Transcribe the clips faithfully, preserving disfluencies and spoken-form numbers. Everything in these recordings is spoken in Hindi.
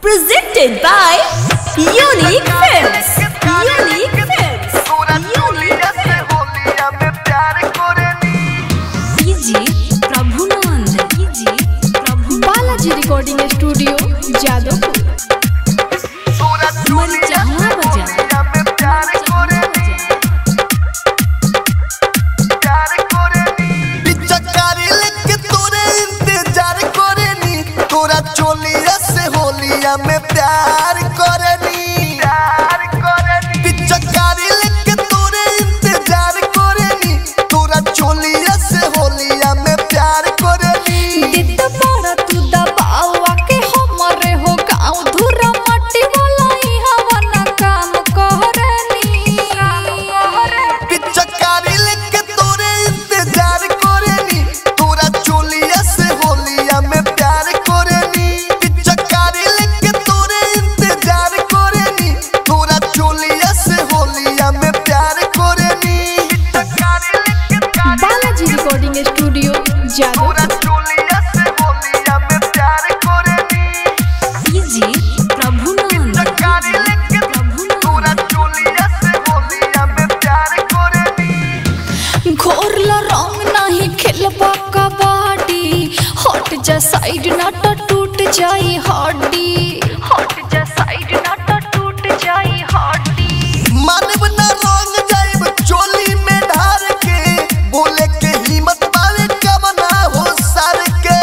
Presented by Unique Films. Unique Films. DJ Prabhunand, DJ Prabhu Bala ji recording studio Jadopur. में प्यार करनी प्यार करनी पिचकारी लेके तोरे इंतजार करनी तोरा चोलिया से होलिया में प्यार करनी दित बड़ा तू दबावा के हमरे हो गाँव धुरा माटी मलाई हवना काम करनी पिचकारी लेके तोरे इंतजार करनी तोरा चोलिया से होलिया में प्यार करनी पिचकारी साइड ना तो टूट जाए हड्डी हट जा साइड ना तो टूट जाए हड्डी मानव ना रंग जाए चोली में ढार के बोले के हिम्मत पावे कब ना हो सर के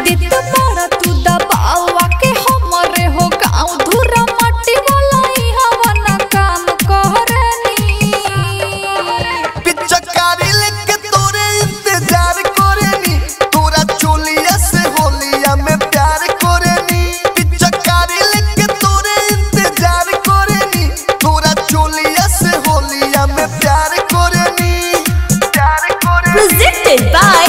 दित मारा तू दबावा के हमरे हो गाँव धुरा माटी मलाई हवना काम करनी पिचकारी लेके तोरे इंतजार करनी तोरा चोलिया से होलिया में प्यार करनी पिचकारी लेके तोरे इंतजार करनी तोरा चोलिया से होलिया में प्यार करनी प्यार करनी presented by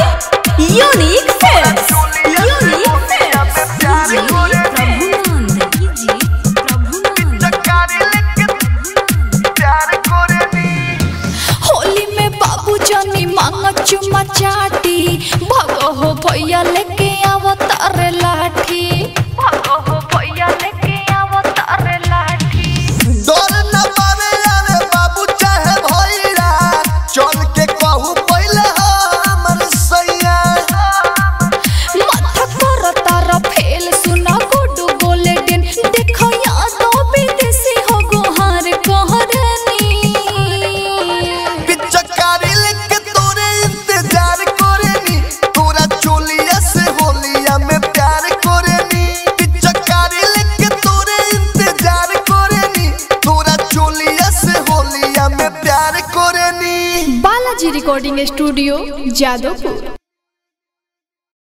Unique Films. Unique Films. Prabhunand, DJ Prabhunand पिचकारी लेके प्यार करनी होली में बाबू जानी मांगा चुमा चाटी भगो भैया लेके आवो तारे लाठी भगो भैया लेके आवो तारे लाठी डर न पावे आवे बाबू चाहे भैया चल के कहू पहले हमर सैया माथा पर तारा फेल सुना गुडू बोले दिन देखो या तो विदेशी हो गोहार कहरनी पिचकारी लेके तोरे इंतजार करनी तोरा चोलिया से होलिया में प्यार करनी पिचकारी लेके तोरे इंतजार करनी तोरा चोलिया से होलिया में प्यार करनी बालाजी रिकॉर्डिंग स्टूडियो जादोपुर।